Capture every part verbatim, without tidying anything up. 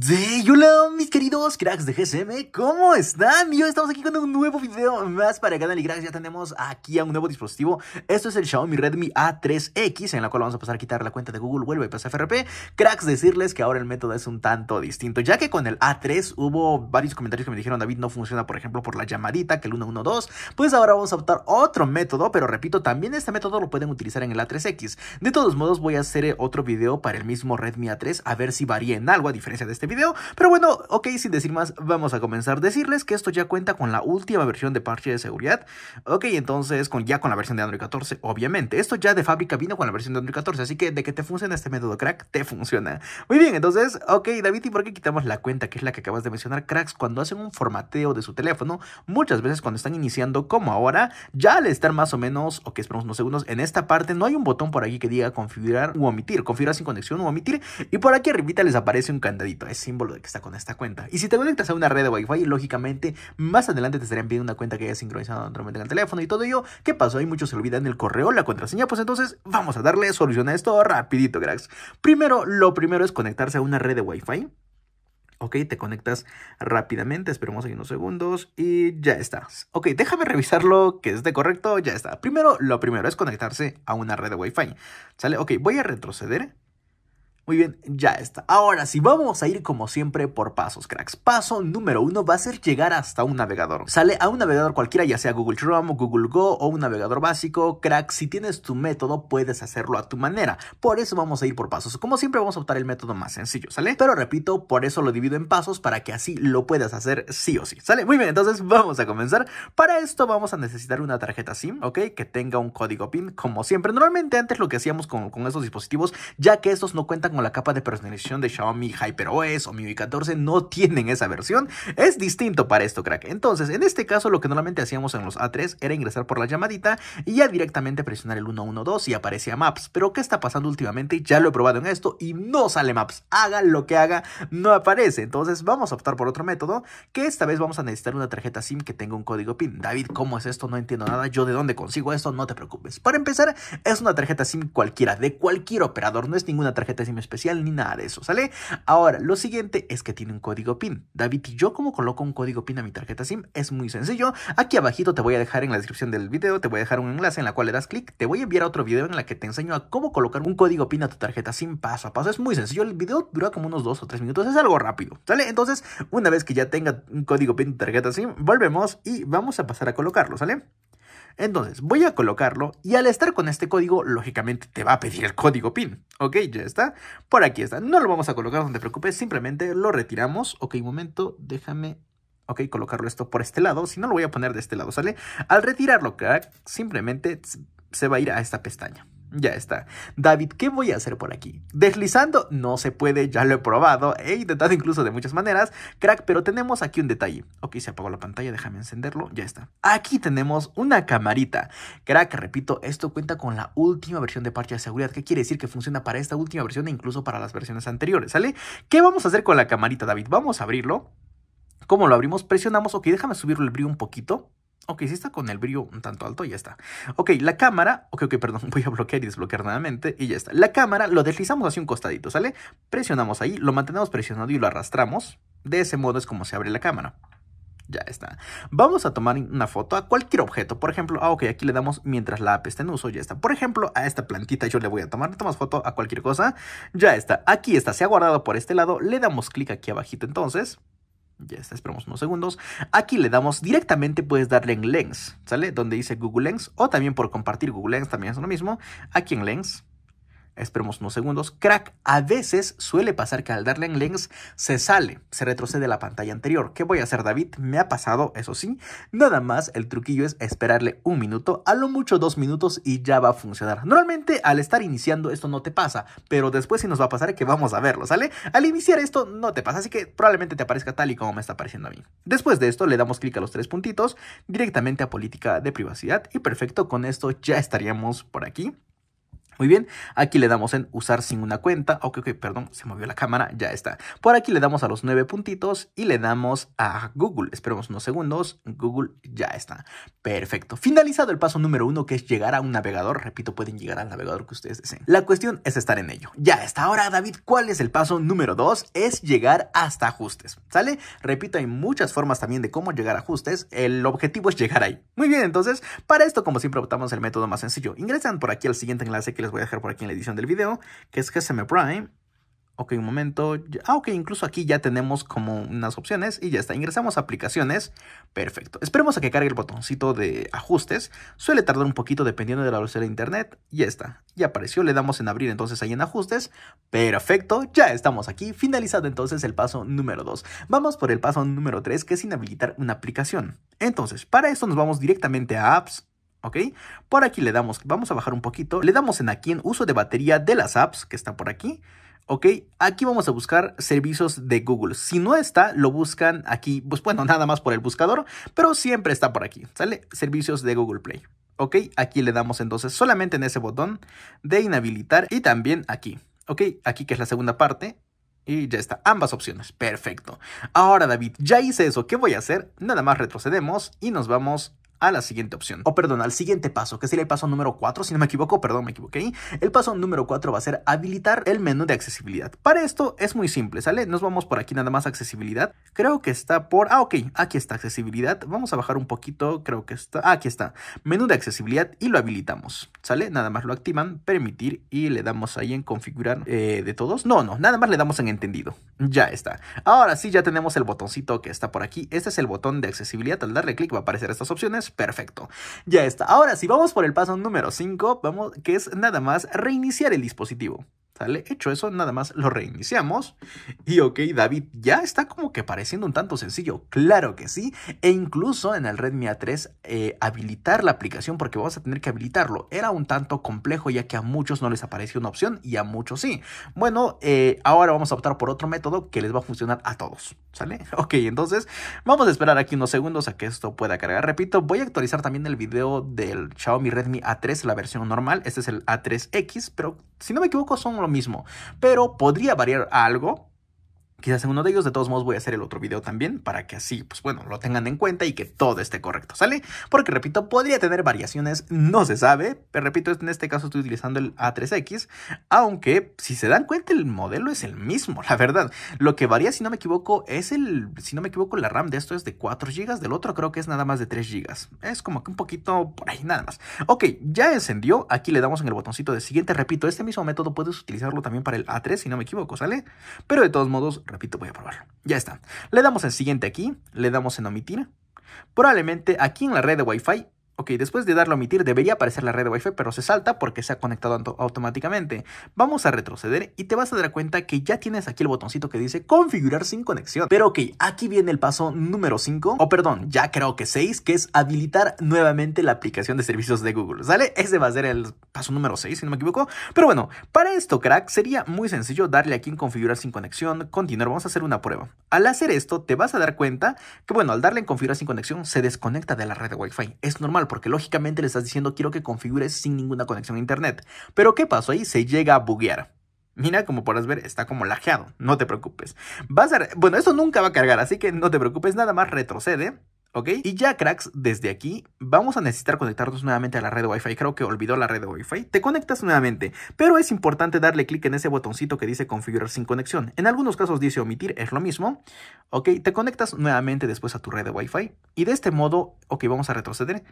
¡Sí! ¡Hola mis queridos cracks de G S M! ¿Cómo están? Yo estamos aquí con un nuevo video más para el canal y cracks, ya tenemos aquí a un nuevo dispositivo. Esto es el Xiaomi Redmi A tres X, en la cual vamos a pasar a quitar la cuenta de Google, vuelve y pasa F R P. Cracks, decirles que ahora el método es un tanto distinto, ya que con el A tres hubo varios comentarios que me dijeron: David, no funciona, por ejemplo, por la llamadita, que el uno uno dos. Pues ahora vamos a optar otro método, pero repito, también este método lo pueden utilizar en el A tres X. De todos modos, voy a hacer otro video para el mismo Redmi A tres, a ver si varía en algo, a diferencia de este video, pero bueno, ok, sin decir más, vamos a comenzar. Decirles que esto ya cuenta con la última versión de parche de seguridad, ok, entonces con, ya con la versión de Android catorce, obviamente, esto ya de fábrica vino con la versión de Android catorce, así que de que te funciona este método, crack, te funciona. Muy bien, entonces, ok, David, ¿y por qué quitamos la cuenta, que es la que acabas de mencionar, cracks? Cuando hacen un formateo de su teléfono, muchas veces cuando están iniciando, como ahora, ya al estar más o menos, ok, esperamos unos segundos, en esta parte no hay un botón por aquí que diga configurar u omitir, configurar sin conexión u omitir, y por aquí arribita les aparece un candadito, es símbolo de que está con esta cuenta. Y si te conectas a una red de Wi-Fi, lógicamente, más adelante te estarían pidiendo una cuenta que haya sincronizado anteriormente en el teléfono y todo ello. ¿Qué pasó? Hay muchos se olvidan el correo, la contraseña. Pues entonces, vamos a darle solución a esto rapidito, cracks. Primero, lo primero es conectarse a una red de Wi-Fi. Ok, te conectas rápidamente, esperemos aquí unos segundos y ya estás. Ok, déjame revisarlo que esté correcto, ya está. Primero, lo primero es conectarse a una red de Wi-Fi. ¿Sale? Ok, voy a retroceder. Muy bien, ya está. Ahora sí, vamos a ir como siempre por pasos, cracks. Paso número uno va a ser llegar hasta un navegador. Sale a un navegador cualquiera, ya sea Google Chrome, Google Go o un navegador básico. Cracks, si tienes tu método, puedes hacerlo a tu manera. Por eso vamos a ir por pasos. Como siempre, vamos a optar el método más sencillo, ¿sale? Pero repito, por eso lo divido en pasos, para que así lo puedas hacer sí o sí, ¿sale? Muy bien, entonces vamos a comenzar. Para esto vamos a necesitar una tarjeta SIM, ¿ok? Que tenga un código PIN, como siempre. Normalmente antes lo que hacíamos con, con estos dispositivos, ya que estos no cuentan con la capa de personalización de Xiaomi HyperOS o MIUI catorce, no tienen esa versión, es distinto para esto, crack. Entonces, en este caso, lo que normalmente hacíamos en los A tres era ingresar por la llamadita y ya directamente presionar el uno uno dos y aparecía Maps, pero ¿qué está pasando últimamente? Ya lo he probado en esto y no sale Maps, haga lo que haga, no aparece. Entonces vamos a optar por otro método, que esta vez vamos a necesitar una tarjeta SIM que tenga un código PIN. David, ¿cómo es esto? No entiendo nada, ¿yo de dónde consigo esto? No te preocupes. Para empezar, es una tarjeta SIM cualquiera, de cualquier operador, no es ninguna tarjeta SIM especial ni nada de eso, ¿sale? Ahora, lo siguiente es que tiene un código PIN. David, ¿y yo cómo coloco un código PIN a mi tarjeta SIM? Es muy sencillo. Aquí abajito te voy a dejar en la descripción del video, te voy a dejar un enlace en la cual le das clic. Te voy a enviar otro video en la que te enseño a cómo colocar un código PIN a tu tarjeta SIM paso a paso. Es muy sencillo, el video dura como unos dos o tres minutos, es algo rápido, ¿sale? Entonces, una vez que ya tenga un código PIN tu tarjeta SIM, volvemos y vamos a pasar a colocarlo, ¿sale? Entonces, voy a colocarlo y al estar con este código, lógicamente te va a pedir el código PIN. Ok, ya está. Por aquí está. No lo vamos a colocar, no te preocupes. Simplemente lo retiramos. Ok, un momento. Déjame... Ok, colocarlo esto por este lado. Si no, lo voy a poner de este lado, ¿sale? Al retirarlo, crack, simplemente se va a ir a esta pestaña. Ya está. David, ¿qué voy a hacer por aquí? Deslizando no se puede, ya lo he probado, he intentado incluso de muchas maneras, crack, pero tenemos aquí un detalle. Ok, se apagó la pantalla, déjame encenderlo, ya está. Aquí tenemos una camarita. Crack, repito, esto cuenta con la última versión de parche de seguridad, ¿qué quiere decir? Que funciona para esta última versión e incluso para las versiones anteriores, ¿sale? ¿Qué vamos a hacer con la camarita, David? Vamos a abrirlo. ¿Cómo lo abrimos? Presionamos, ok, déjame subirle el brillo un poquito. Ok, si está con el brillo un tanto alto, ya está. Ok, la cámara... Ok, ok, perdón, voy a bloquear y desbloquear nuevamente y ya está. La cámara lo deslizamos hacia un costadito, ¿sale? Presionamos ahí, lo mantenemos presionado y lo arrastramos. De ese modo es como se abre la cámara. Ya está. Vamos a tomar una foto a cualquier objeto. Por ejemplo, ah, ok, aquí le damos mientras la app está en uso. Ya está. Por ejemplo, a esta plantita yo le voy a tomar. Le tomas foto a cualquier cosa. Ya está. Aquí está. Se ha guardado por este lado. Le damos clic aquí abajito entonces. Ya está, esperamos unos segundos. Aquí le damos directamente, puedes darle en Lens, ¿sale? Donde dice Google Lens, o también por compartir Google Lens, también es lo mismo. Aquí en Lens, esperemos unos segundos. Crack, a veces suele pasar que al darle en Lens se sale, se retrocede la pantalla anterior. ¿Qué voy a hacer, David? Me ha pasado, eso sí. Nada más, el truquillo es esperarle un minuto, a lo mucho dos minutos y ya va a funcionar. Normalmente al estar iniciando esto no te pasa, pero después sí nos va a pasar que vamos a verlo, ¿sale? Al iniciar esto no te pasa, así que probablemente te aparezca tal y como me está apareciendo a mí. Después de esto le damos clic a los tres puntitos, directamente a política de privacidad y perfecto, con esto ya estaríamos por aquí. Muy bien, aquí le damos en usar sin una cuenta. Ok, ok, perdón, se movió la cámara, ya está. Por aquí le damos a los nueve puntitos y le damos a Google. Esperemos unos segundos, Google, ya está. Perfecto. Finalizado el paso número uno, que es llegar a un navegador. Repito, pueden llegar al navegador que ustedes deseen. La cuestión es estar en ello. Ya está. Ahora, David, ¿cuál es el paso número dos? Es llegar hasta ajustes, ¿sale? Repito, hay muchas formas también de cómo llegar a ajustes. El objetivo es llegar ahí. Muy bien, entonces, para esto, como siempre, optamos el método más sencillo. Ingresan por aquí al siguiente enlace que les voy a dejar por aquí en la edición del video, que es G S M Prime. Ok, un momento. Ah, ok, incluso aquí ya tenemos como unas opciones y ya está. Ingresamos a aplicaciones. Perfecto. Esperemos a que cargue el botoncito de ajustes. Suele tardar un poquito dependiendo de la velocidad de internet. Ya está. Ya apareció. Le damos en abrir entonces ahí en ajustes. Perfecto. Ya estamos aquí. Finalizado entonces el paso número dos. Vamos por el paso número tres, que es inhabilitar una aplicación. Entonces, para esto nos vamos directamente a apps. ¿Ok? Por aquí le damos, vamos a bajar un poquito. Le damos en aquí en uso de batería de las apps, que está por aquí. Ok, aquí vamos a buscar servicios de Google. Si no está, lo buscan aquí, pues bueno, nada más por el buscador, pero siempre está por aquí, ¿sale? Servicios de Google Play. Ok, aquí le damos entonces solamente en ese botón de inhabilitar y también aquí. Ok, aquí que es la segunda parte. Y ya está, ambas opciones, perfecto. Ahora, David, ya hice eso, ¿qué voy a hacer? Nada más retrocedemos y nos vamos a la siguiente opción, o perdón, al siguiente paso, que sería el paso número cuatro, si no me equivoco, perdón, me equivoqué. El paso número cuatro va a ser habilitar el menú de accesibilidad. Para esto es muy simple, ¿sale? Nos vamos por aquí nada más a accesibilidad. Creo que está por... Ah, ok, aquí está accesibilidad. Vamos a bajar un poquito, creo que está... Ah, aquí está, menú de accesibilidad y lo habilitamos, ¿sale? Nada más lo activan, permitir y le damos ahí en configurar eh, de todos. No, no, nada más le damos en entendido. Ya está. Ahora sí, ya tenemos el botoncito que está por aquí. Este es el botón de accesibilidad. Al darle clic va a aparecer estas opciones. Perfecto, ya está. Ahora sí, vamos por el paso número cinco, vamos, que es nada más reiniciar el dispositivo. ¿Sale? Hecho eso, nada más lo reiniciamos. Y ok, David, ya está como que pareciendo un tanto sencillo. Claro que sí. E incluso en el Redmi A tres, eh, habilitar la aplicación, porque vamos a tener que habilitarlo. Era un tanto complejo, ya que a muchos no les apareció una opción y a muchos sí. Bueno, eh, ahora vamos a optar por otro método que les va a funcionar a todos. ¿Sale? Ok, entonces vamos a esperar aquí unos segundos a que esto pueda cargar. Repito, voy a actualizar también el video del Xiaomi Redmi A tres, la versión normal. Este es el A tres X, pero si no me equivoco son los mismo, pero podría variar algo, quizás en uno de ellos. De todos modos voy a hacer el otro video también, para que así, pues bueno, lo tengan en cuenta y que todo esté correcto, ¿sale? Porque repito, podría tener variaciones, no se sabe, pero repito, en este caso estoy utilizando el A tres X, aunque si se dan cuenta el modelo es el mismo, la verdad. Lo que varía, si no me equivoco, es el, si no me equivoco, la RAM de esto es de cuatro gigas, del otro creo que es nada más de tres gigas, es como que un poquito por ahí, nada más. Ok, ya encendió, aquí le damos en el botoncito de siguiente. Repito, este mismo método puedes utilizarlo también para el A tres, si no me equivoco, ¿sale? Pero de todos modos, repito, voy a probarlo. Ya está. Le damos en siguiente aquí. Le damos en omitir. Probablemente aquí en la red de Wi-Fi. Ok, después de darle a omitir debería aparecer la red de Wi-Fi, pero se salta porque se ha conectado automáticamente. Vamos a retroceder y te vas a dar cuenta que ya tienes aquí el botoncito que dice configurar sin conexión. Pero ok, aquí viene el paso número cinco, o perdón, ya creo que seis, que es habilitar nuevamente la aplicación de servicios de Google, ¿sale? Ese va a ser el paso número seis, si no me equivoco. Pero bueno, para esto, crack, sería muy sencillo darle aquí en configurar sin conexión, continuar. Vamos a hacer una prueba. Al hacer esto, te vas a dar cuenta que, bueno, al darle en configurar sin conexión, se desconecta de la red de Wi-Fi. Es normal, porque lógicamente le estás diciendo quiero que configures sin ninguna conexión a internet. Pero ¿qué pasó ahí? Se llega a buguear. Mira, como podrás ver, está como lajeado. No te preocupes. Vas a... Bueno, esto nunca va a cargar, así que no te preocupes. Nada más retrocede. ¿Ok? Y ya, cracks, desde aquí vamos a necesitar conectarnos nuevamente a la red de Wi-Fi. Creo que olvidó la red de Wi-Fi. Te conectas nuevamente, pero es importante darle clic en ese botoncito que dice configurar sin conexión. En algunos casos dice omitir, es lo mismo. ¿Ok? Te conectas nuevamente después a tu red de Wi-Fi. Y de este modo, ok, vamos a retroceder.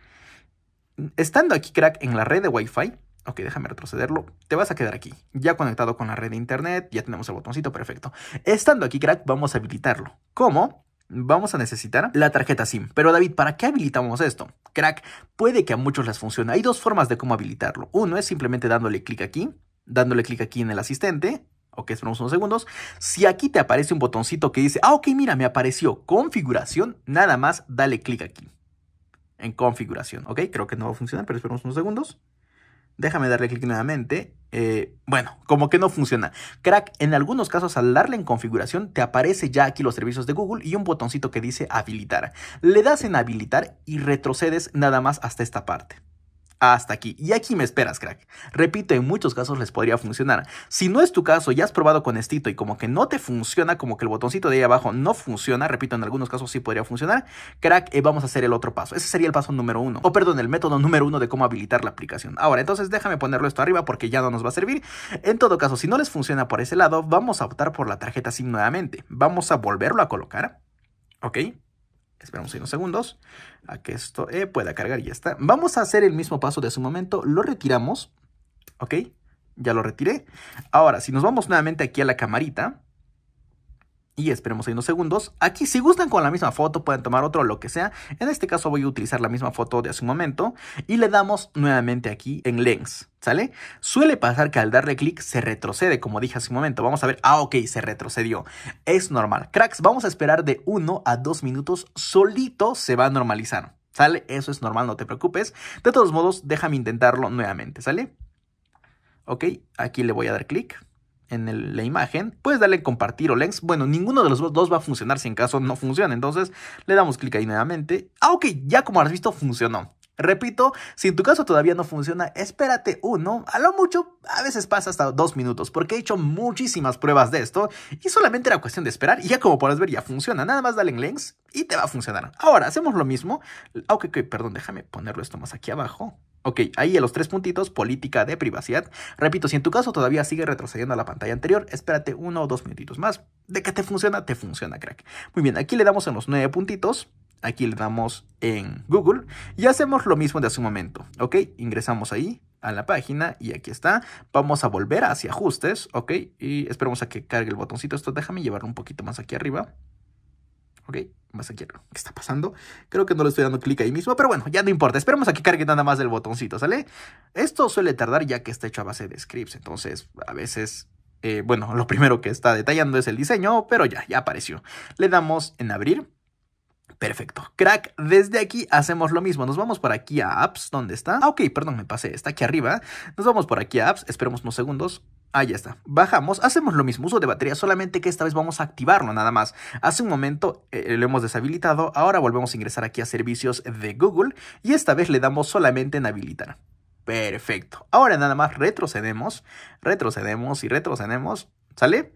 Estando aquí, crack, en la red de Wi-Fi. Ok, déjame retrocederlo. Te vas a quedar aquí. Ya conectado con la red de internet. Ya tenemos el botoncito, perfecto. Estando aquí, crack, vamos a habilitarlo. ¿Cómo? Vamos a necesitar la tarjeta SIM. Pero David, ¿para qué habilitamos esto? Crack, puede que a muchos les funcione. Hay dos formas de cómo habilitarlo. Uno es simplemente dándole clic aquí, dándole clic aquí en el asistente. Ok, esperamos unos segundos. Si aquí te aparece un botoncito que dice, ah, ok, mira, me apareció configuración, nada más dale clic aquí, en configuración. Ok, creo que no va a funcionar, pero esperamos unos segundos. Déjame darle clic nuevamente. Eh, bueno, como que no funciona. Crack, en algunos casos al darle en configuración te aparece ya aquí los servicios de Google y un botoncito que dice habilitar. Le das en habilitar y retrocedes nada más hasta esta parte. hasta aquí. Y aquí me esperas, crack. Repito, en muchos casos les podría funcionar. Si no es tu caso, ya has probado con estito y como que no te funciona, como que el botoncito de ahí abajo no funciona, repito, en algunos casos sí podría funcionar, crack, eh, vamos a hacer el otro paso. Ese sería el paso número uno, o perdón, el método número uno de cómo habilitar la aplicación. Ahora, entonces déjame ponerlo esto arriba porque ya no nos va a servir. En todo caso, si no les funciona por ese lado, vamos a optar por la tarjeta SIM nuevamente. Vamos a volverlo a colocar, ok. Esperamos unos segundos a que esto eh, pueda cargar y ya está. Vamos a hacer el mismo paso de hace un momento. Lo retiramos. Ok, ya lo retiré. Ahora, si nos vamos nuevamente aquí a la camarita y esperemos ahí unos segundos. Aquí, si gustan con la misma foto, pueden tomar otro o lo que sea. En este caso voy a utilizar la misma foto de hace un momento. Y le damos nuevamente aquí en Lens, ¿sale? Suele pasar que al darle clic se retrocede, como dije hace un momento. Vamos a ver. Ah, ok, se retrocedió. Es normal. Cracks, vamos a esperar de uno a dos minutos. Solito se va a normalizar, ¿sale? Eso es normal, no te preocupes. De todos modos, déjame intentarlo nuevamente, ¿sale? Ok, aquí le voy a dar clic en el, la imagen, puedes darle compartir o Lens. Bueno, ninguno de los dos va a funcionar si en caso no funciona, entonces le damos clic ahí nuevamente. Ah, ok, ya como has visto funcionó. Repito, si en tu caso todavía no funciona, espérate uno, a lo mucho, a veces pasa hasta dos minutos, porque he hecho muchísimas pruebas de esto y solamente era cuestión de esperar y ya como podrás ver ya funciona. Nada más dale en Lens y te va a funcionar. Ahora, hacemos lo mismo. Ok, ok, perdón, déjame ponerlo esto más aquí abajo. Ok, ahí en los tres puntitos, política de privacidad. Repito, si en tu caso todavía sigue retrocediendo a la pantalla anterior, espérate uno o dos minutitos más. De que te funciona, te funciona, crack. Muy bien, aquí le damos en los nueve puntitos. Aquí le damos en Google. Y hacemos lo mismo de hace un momento. Ok, ingresamos ahí a la página y aquí está. Vamos a volver hacia ajustes. Ok, y esperamos a que cargue el botoncito. Esto déjame llevarlo un poquito más aquí arriba. Ok, más aquí. ¿Qué está pasando? Creo que no le estoy dando clic ahí mismo, pero bueno, ya no importa. Esperemos a que cargue nada más el botoncito, ¿sale? Esto suele tardar ya que está hecho a base de scripts. Entonces, a veces, eh, bueno, lo primero que está detallando es el diseño, pero ya, ya apareció. Le damos en abrir. Perfecto. Crack, desde aquí hacemos lo mismo. Nos vamos por aquí a Apps. ¿Dónde está? Ah, ok, perdón, me pasé. Está aquí arriba. Nos vamos por aquí a Apps. Esperemos unos segundos. Ah, ya está. Bajamos. Hacemos lo mismo. Uso de batería, solamente que esta vez vamos a activarlo nada más. Hace un momento eh, lo hemos deshabilitado. Ahora volvemos a ingresar aquí a Servicios de Google. Y esta vez le damos solamente en Habilitar. Perfecto. Ahora nada más retrocedemos. Retrocedemos y retrocedemos. ¿Sale?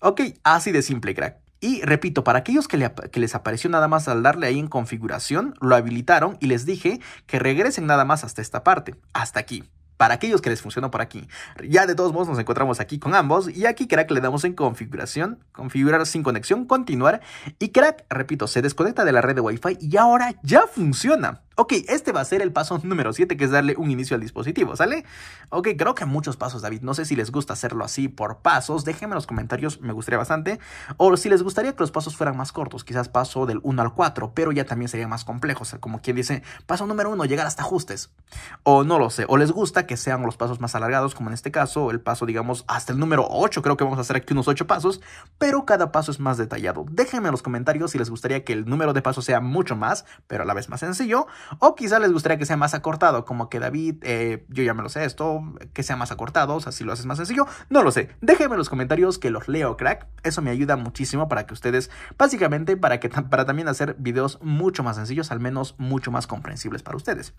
Ok, así de simple, crack. Y repito, para aquellos que, le, que les apareció nada más al darle ahí en configuración, lo habilitaron y les dije que regresen nada más hasta esta parte, hasta aquí. Para aquellos que les funcionó por aquí. Ya de todos modos nos encontramos aquí con ambos. Y aquí, crack, le damos en configuración. Configurar sin conexión, continuar. Y crack, repito, se desconecta de la red de Wi-Fi y ahora ya funciona. Ok, este va a ser el paso número siete, que es darle un inicio al dispositivo, ¿sale? Ok, creo que muchos pasos, David. No sé si les gusta hacerlo así por pasos. Déjenme en los comentarios, me gustaría bastante. O si les gustaría que los pasos fueran más cortos, quizás paso del uno al cuatro, pero ya también serían más complejos. Como quien dice, paso número uno, llegar hasta ajustes. O no lo sé, o les gusta que sean los pasos más alargados, como en este caso, el paso, digamos, hasta el número ocho. Creo que vamos a hacer aquí unos ocho pasos, pero cada paso es más detallado. Déjenme en los comentarios si les gustaría que el número de pasos sea mucho más, pero a la vez más sencillo. O quizás les gustaría que sea más acortado, como que David, eh, yo ya me lo sé esto, que sea más acortado, o sea, si lo haces más sencillo, no lo sé. Déjenme en los comentarios que los leo, crack. Eso me ayuda muchísimo para que ustedes, básicamente, para, que, para también hacer videos mucho más sencillos, al menos mucho más comprensibles para ustedes.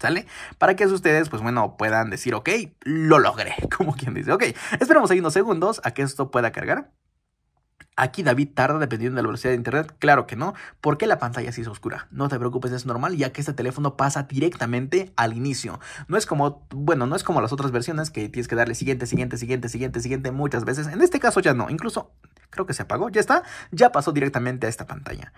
¿Sale? Para que ustedes, pues bueno, puedan decir, ok, lo logré, como quien dice. Ok, esperamos ahí unos segundos a que esto pueda cargar. Aquí David tarda dependiendo de la velocidad de internet. Claro que no, porque la pantalla sí es oscura. No te preocupes, es normal, ya que este teléfono pasa directamente al inicio. No es como, bueno, no es como las otras versiones que tienes que darle siguiente, siguiente, siguiente, siguiente, siguiente muchas veces. En este caso ya no, incluso creo que se apagó, ya está, ya pasó directamente a esta pantalla.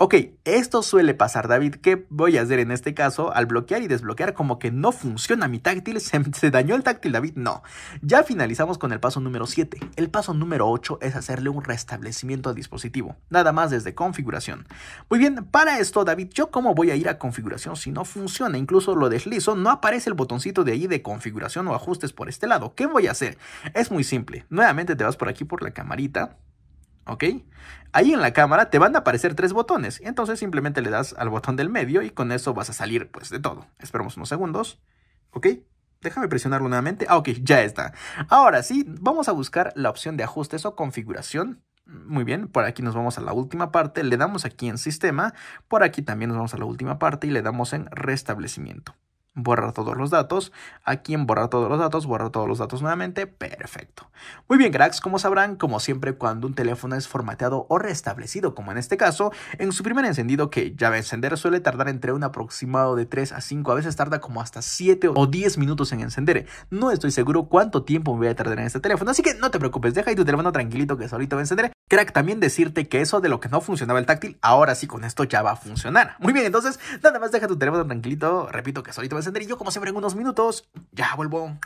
Ok, esto suele pasar, David. ¿Qué voy a hacer en este caso? Al bloquear y desbloquear, como que no funciona mi táctil. ¿Se, se dañó el táctil, David? No. Ya finalizamos con el paso número siete. El paso número ocho es hacerle un restablecimiento al dispositivo. Nada más desde configuración. Muy bien, para esto, David, ¿yo cómo voy a ir a configuración si no funciona? Incluso lo deslizo, no aparece el botoncito de ahí de configuración o ajustes por este lado. ¿Qué voy a hacer? Es muy simple. Nuevamente te vas por aquí por la camarita. ¿Ok? Ahí en la cámara te van a aparecer tres botones. Entonces simplemente le das al botón del medio y con eso vas a salir pues de todo. Esperamos unos segundos. ¿Ok? Déjame presionarlo nuevamente. Ah, ok, ya está. Ahora sí, vamos a buscar la opción de ajustes o configuración. Muy bien, por aquí nos vamos a la última parte. Le damos aquí en sistema. Por aquí también nos vamos a la última parte y le damos en restablecimiento. borrar todos los datos, aquí en borrar todos los datos, borrar todos los datos nuevamente, perfecto. Muy bien cracks, como sabrán, como siempre cuando un teléfono es formateado o restablecido, como en este caso, en su primer encendido que ya va a encender suele tardar entre un aproximado de tres a cinco, a veces tarda como hasta siete o diez minutos en encender. No estoy seguro cuánto tiempo me voy a tardar en este teléfono, así que no te preocupes, deja ahí tu teléfono tranquilito que solito va a encender. Crack, también decirte que eso de lo que no funcionaba el táctil, ahora sí con esto ya va a funcionar. Muy bien, entonces, nada más deja tu teléfono tranquilito, repito que solito va a encender y yo como siempre en unos minutos ya vuelvo.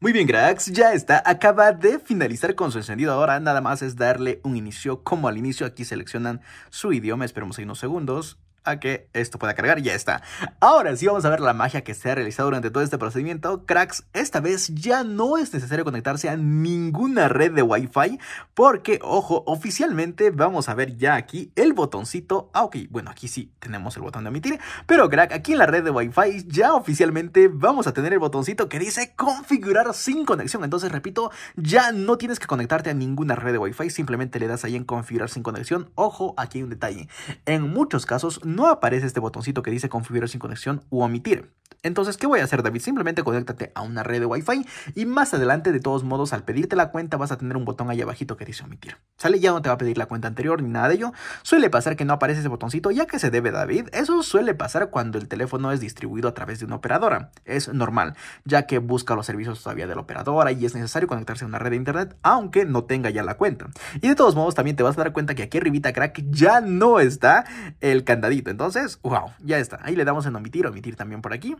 Muy bien cracks, ya está, acaba de finalizar con su encendido, ahora nada más es darle un inicio como al inicio, aquí seleccionan su idioma, esperemos ahí unos segundos a que esto pueda cargar, ya está. Ahora sí vamos a ver la magia que se ha realizado durante todo este procedimiento. Cracks, esta vez ya no es necesario conectarse a ninguna red de Wi-Fi porque, ojo, oficialmente vamos a ver ya aquí el botoncito. Ah, ok, bueno, aquí sí tenemos el botón de omitir, pero crack, aquí en la red de Wi-Fi ya oficialmente vamos a tener el botoncito que dice configurar sin conexión. Entonces, repito, ya no tienes que conectarte a ninguna red de Wi-Fi, simplemente le das ahí en configurar sin conexión. Ojo, aquí hay un detalle. En muchos casos no aparece este botoncito que dice configurar sin conexión u omitir. Entonces, ¿qué voy a hacer, David? Simplemente conéctate a una red de Wi-Fi y más adelante, de todos modos, al pedirte la cuenta vas a tener un botón ahí abajito que dice omitir. ¿Sale? Ya no te va a pedir la cuenta anterior ni nada de ello. Suele pasar que no aparece ese botoncito. ¿Ya que se debe, David? Eso suele pasar cuando el teléfono es distribuido a través de una operadora. Es normal, ya que busca los servicios todavía de la operadora y es necesario conectarse a una red de internet, aunque no tenga ya la cuenta. Y de todos modos, también te vas a dar cuenta que aquí arribita, crack, ya no está el candadito. Entonces, wow, ya está. Ahí le damos en omitir, omitir también por aquí.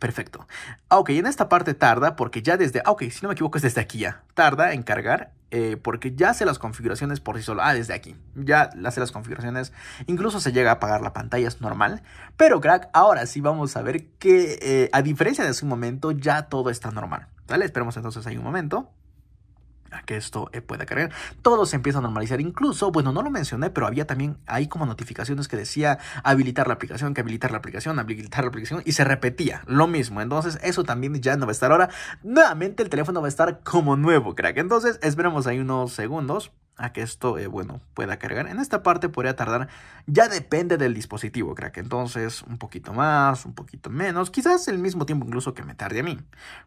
Perfecto. Ok, en esta parte tarda porque ya desde... Ok, si no me equivoco es desde aquí ya. Tarda en cargar. Eh, porque ya hace las configuraciones por sí solo. Ah, desde aquí. Ya hace las configuraciones. Incluso se llega a apagar la pantalla, es normal. Pero crack, ahora sí vamos a ver que eh, a diferencia de hace un momento, ya todo está normal. ¿Vale? Esperemos entonces ahí un momento que esto eh, pueda cargar, todo se empieza a normalizar. Incluso, bueno, no lo mencioné, pero había también ahí como notificaciones que decía habilitar la aplicación, que habilitar la aplicación, habilitar la aplicación, y se repetía lo mismo. Entonces eso también ya no va a estar ahora. Nuevamente el teléfono va a estar como nuevo, crack. Entonces esperemos ahí unos segundos a que esto, eh, bueno, pueda cargar. En esta parte podría tardar, ya depende del dispositivo, crack. Entonces, un poquito más, un poquito menos, quizás el mismo tiempo incluso que me tarde a mí.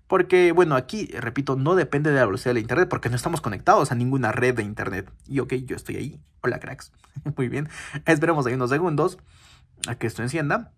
Porque, bueno, aquí, repito, no depende de la velocidad del internet, porque no estamos conectados a ninguna red de internet. Y ok, yo estoy ahí. Hola, cracks. Muy bien. Esperemos ahí unos segundos a que esto encienda.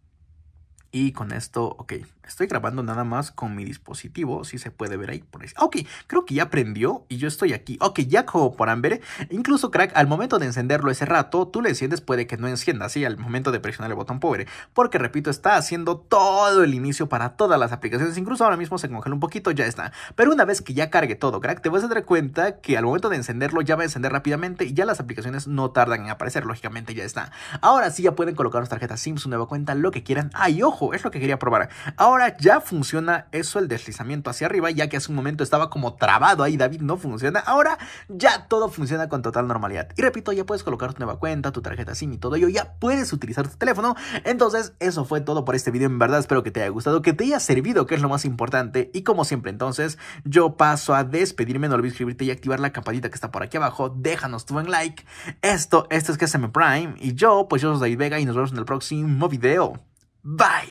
Y con esto, ok, estoy grabando nada más con mi dispositivo, si se puede ver ahí por ahí. Ok, creo que ya prendió y yo estoy aquí. Ok, ya como podrán ver, incluso crack, al momento de encenderlo ese rato, tú le enciendes, puede que no encienda, así al momento de presionar el botón pobre. Porque repito, está haciendo todo el inicio para todas las aplicaciones, incluso ahora mismo se congela un poquito, ya está. Pero una vez que ya cargue todo, crack, te vas a dar cuenta que al momento de encenderlo ya va a encender rápidamente y ya las aplicaciones no tardan en aparecer, lógicamente ya está. Ahora sí ya pueden colocar sus tarjetas SIM, su nueva cuenta, lo que quieran. Ay, ojo, es lo que quería probar. Ahora ya funciona eso, el deslizamiento hacia arriba, ya que hace un momento estaba como trabado ahí, David, no funciona. Ahora ya todo funciona con total normalidad. Y repito, ya puedes colocar tu nueva cuenta, tu tarjeta SIM y todo ello. Ya puedes utilizar tu teléfono. Entonces, eso fue todo por este video. En verdad, espero que te haya gustado, que te haya servido, que es lo más importante. Y como siempre, entonces, yo paso a despedirme. No olvides suscribirte y activar la campanita que está por aquí abajo. Déjanos tu buen like. Esto, esto es G S M Prime. Y yo, pues yo soy David Vega y nos vemos en el próximo video. Bye.